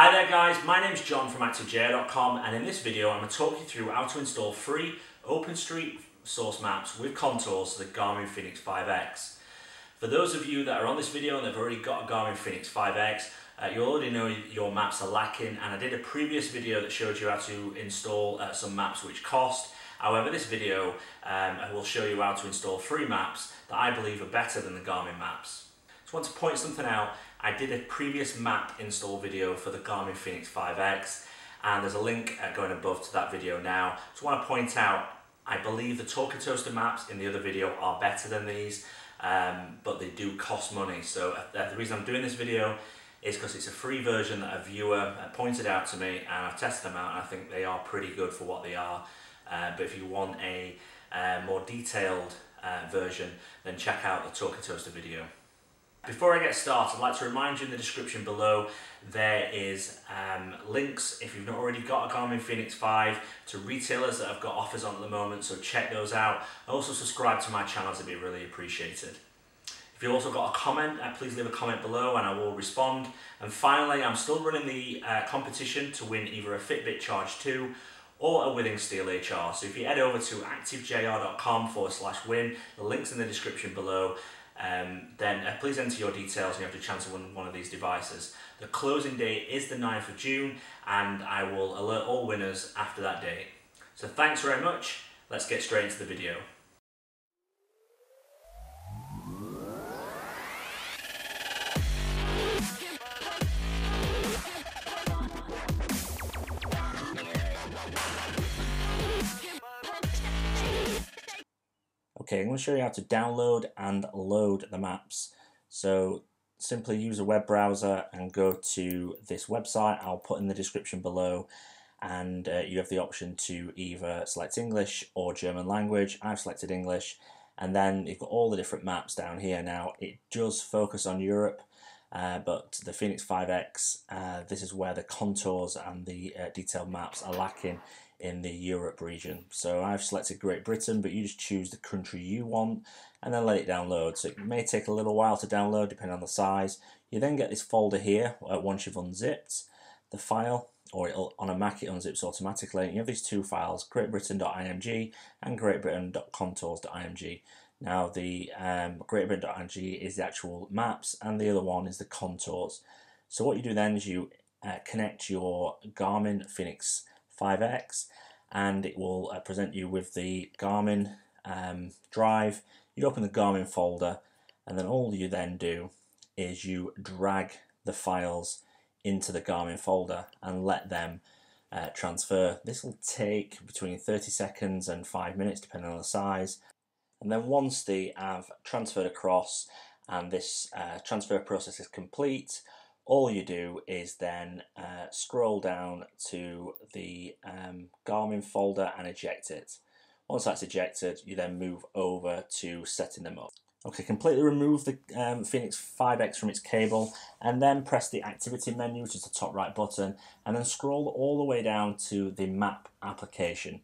Hi there guys, my name's John from ActiveJR.com, and in this video I'm going to talk you through how to install free open street source maps with contours to the Garmin Fenix 5X. For those of you that are on this video and they've already got a Garmin Fenix 5X, you already know your maps are lacking, and I did a previous video that showed you how to install some maps which cost. However, this video I will show you how to install free maps that I believe are better than the Garmin maps. I want to point something out. I did a previous map install video for the Garmin Fenix 5X, and there's a link going above to that video now. So I want to point out, I believe the Torque Toaster maps in the other video are better than these, but they do cost money. So the reason I'm doing this video is because it's a free version that a viewer pointed out to me, and I've tested them out, and I think they are pretty good for what they are. But if you want a more detailed version, then check out the Torque Toaster video. Before I get started, I'd like to remind you in the description below there is links, if you've not already got a Garmin Fenix 5, to retailers that have got offers on at the moment, so check those out. Also subscribe to my channel, it'd be really appreciated. If you've also got a comment, please leave a comment below and I will respond. And finally, I'm still running the competition to win either a Fitbit Charge 2 or a Withings Steel HR. So if you head over to activejr.com/win, the link's in the description below. Then please enter your details and you have a chance to win one of these devices. The closing date is the 9th of June, and I will alert all winners after that date. So thanks very much, let's get straight into the video. Okay, I'm going to show you how to download and load the maps. So simply use a web browser and go to this website. I'll put in the description below, and you have the option to either select English or German language. I've selected English, and then you've got all the different maps down here. Now it does focus on Europe, but the Fenix 5X, this is where the contours and the detailed maps are lacking in the Europe region. So I've selected Great Britain, but you just choose the country you want and then let it download. So it may take a little while to download depending on the size. You then get this folder here once you've unzipped the file, or it'll, on a Mac it unzips automatically. And you have these two files, greatbritain.img and greatbritain.contours.img. Now the greatbritain.img is the actual maps and the other one is the contours. So what you do then is you connect your Garmin Fenix 5X, and it will present you with the Garmin drive. You open the Garmin folder, and then all you then do is you drag the files into the Garmin folder and let them transfer. This will take between 30 seconds and 5 minutes depending on the size, and then once they have transferred across and this transfer process is complete, all you do is then scroll down to the Garmin folder and eject it. Once that's ejected, you then move over to setting them up. Okay, completely remove the Fenix 5X from its cable, and then press the activity menu, which is the top right button, and then scroll all the way down to the map application.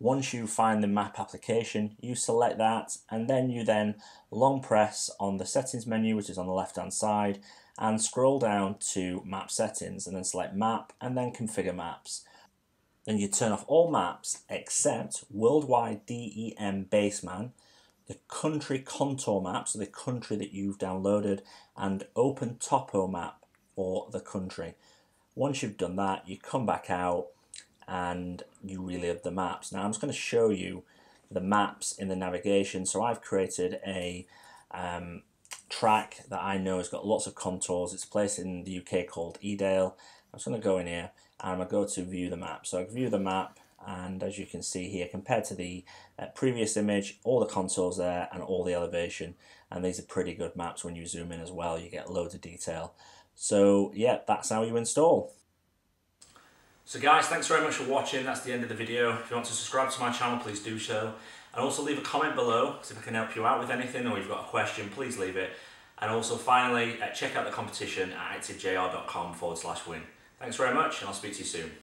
Once you find the map application, you select that, and then you then long press on the settings menu, which is on the left hand side, and scroll down to map settings, and then select map and then configure maps. Then you turn off all maps except worldwide DEM baseman, the country contour map, so the country that you've downloaded, and open topo map for the country. Once you've done that, you come back out and you relive the maps. Now I'm just going to show you the maps in the navigation. So I've created a track that I know has got lots of contours. It's a place in the UK called Edale. I'm just going to go in here and I'm going to go to view the map. So I view the map, and as you can see here, compared to the previous image, all the contours there and all the elevation, and these are pretty good maps. When you zoom in as well, you get loads of detail. So yeah, that's how you install. So guys, thanks very much for watching. That's the end of the video. If you want to subscribe to my channel, please do so. And also leave a comment below, because if I can help you out with anything or you've got a question, please leave it. And also finally, check out the competition at activejr.com/win. Thanks very much, and I'll speak to you soon.